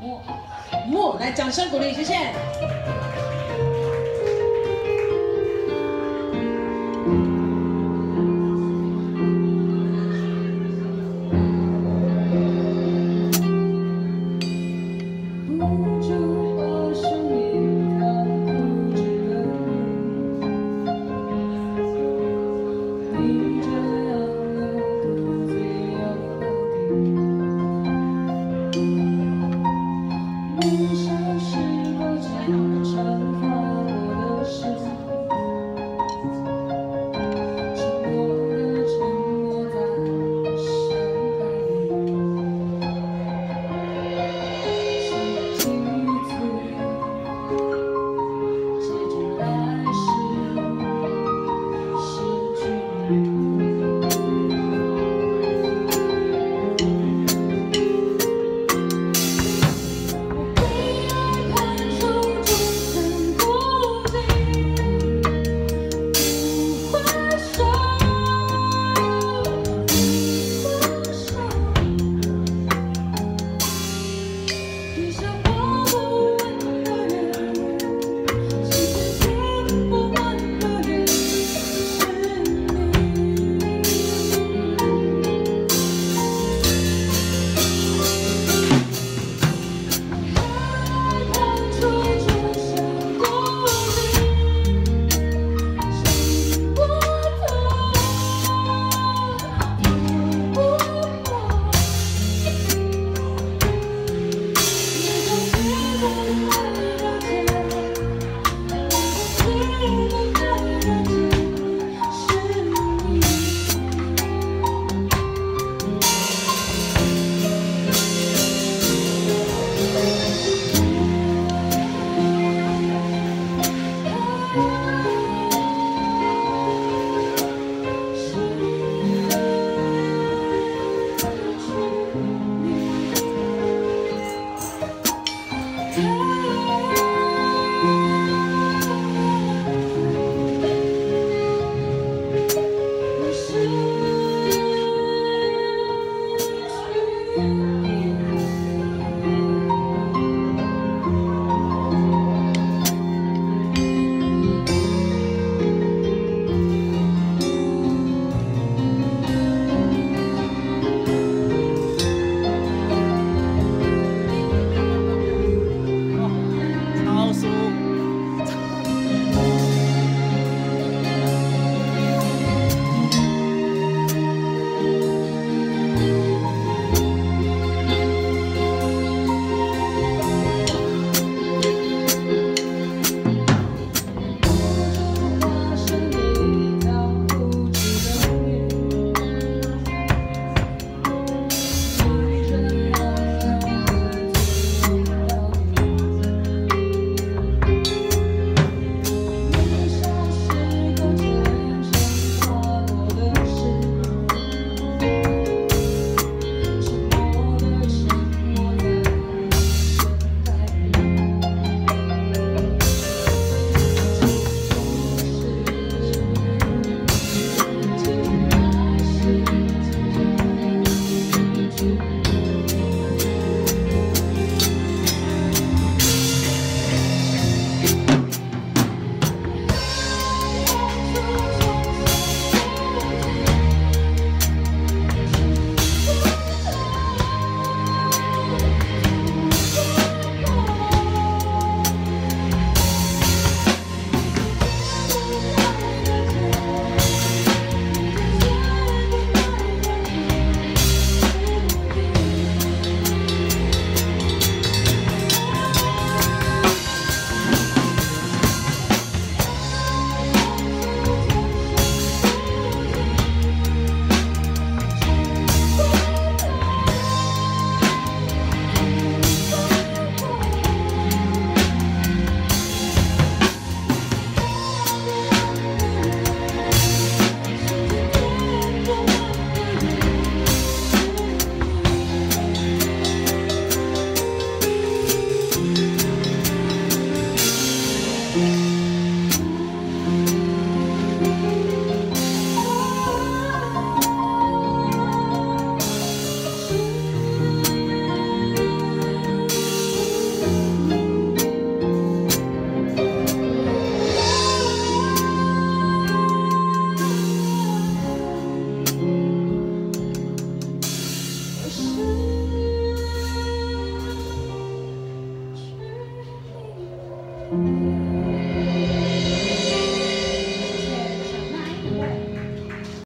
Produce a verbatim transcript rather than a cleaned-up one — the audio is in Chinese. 木木，来，掌声鼓励，谢谢。不知何时离开，不知何故。 人生是个长长。